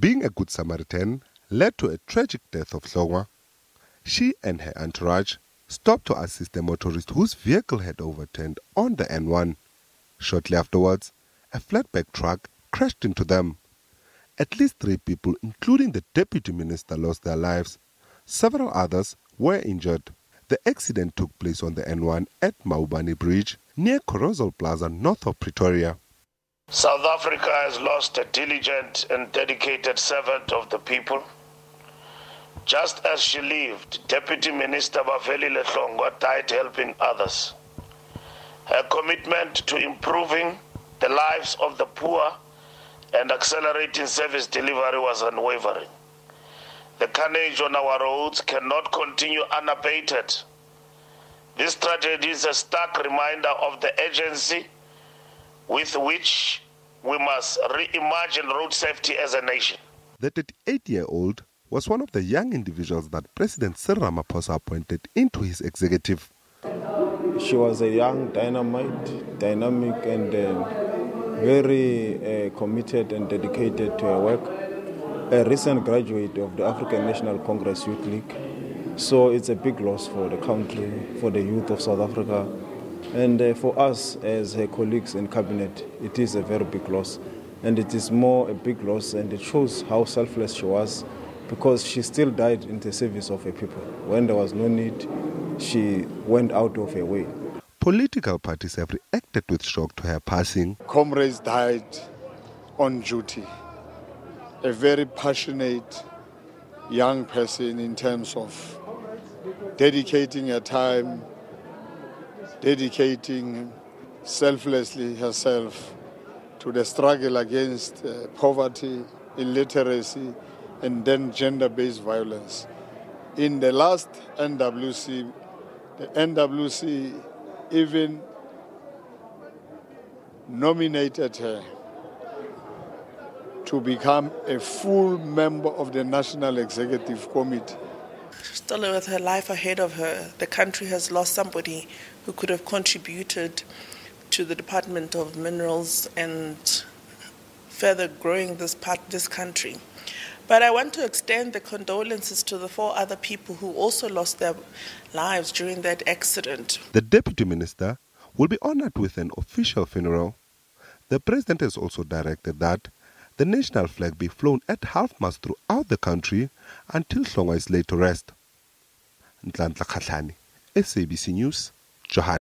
being a good Samaritan led to a tragic death of Hlongwa. She and her entourage stopped to assist a motorist whose vehicle had overturned on the N1. Shortly afterwards, a flatbed truck crashed into them. At least 3 people, including the deputy minister, lost their lives. Several others were injured. The accident took place on the N1 at Maubane Bridge, near Corozal Plaza, north of Pretoria. South Africa has lost a diligent and dedicated servant of the people. Just as she lived, Deputy Minister Bavelile Hlongwa died helping others. Her commitment to improving the lives of the poor and accelerating service delivery was unwavering. The carnage on our roads cannot continue unabated. This tragedy is a stark reminder of the urgency with which we must reimagine road safety as a nation. The 38-year-old was one of the young individuals that President Cyril Ramaphosa appointed into his executive. She was a young, dynamic and very committed and dedicated to her work. A recent graduate of the African National Congress Youth League. So it's a big loss for the country, for the youth of South Africa. And for us as her colleagues in cabinet, it is a very big loss. And it is more a big loss, and it shows how selfless she was, because she still died in the service of her people. When there was no need, she went out of her way. Political parties have reacted with shock to her passing. Comrades died on duty. A very passionate young person in terms of dedicating her time, dedicating selflessly herself to the struggle against poverty, illiteracy, and then gender-based violence. In the last NWC, the NWC even nominated her to become a full member of the National Executive Committee. Still with her life ahead of her, the country has lost somebody who could have contributed to the Department of Minerals and further growing this country. But I want to extend the condolences to the 4 other people who also lost their lives during that accident. The Deputy Minister will be honoured with an official funeral. The President has also directed that the national flag be flown at half-mast throughout the country until Hlongwa is laid to rest. Ntlantla Kgatlhane, SABC News, Johannesburg.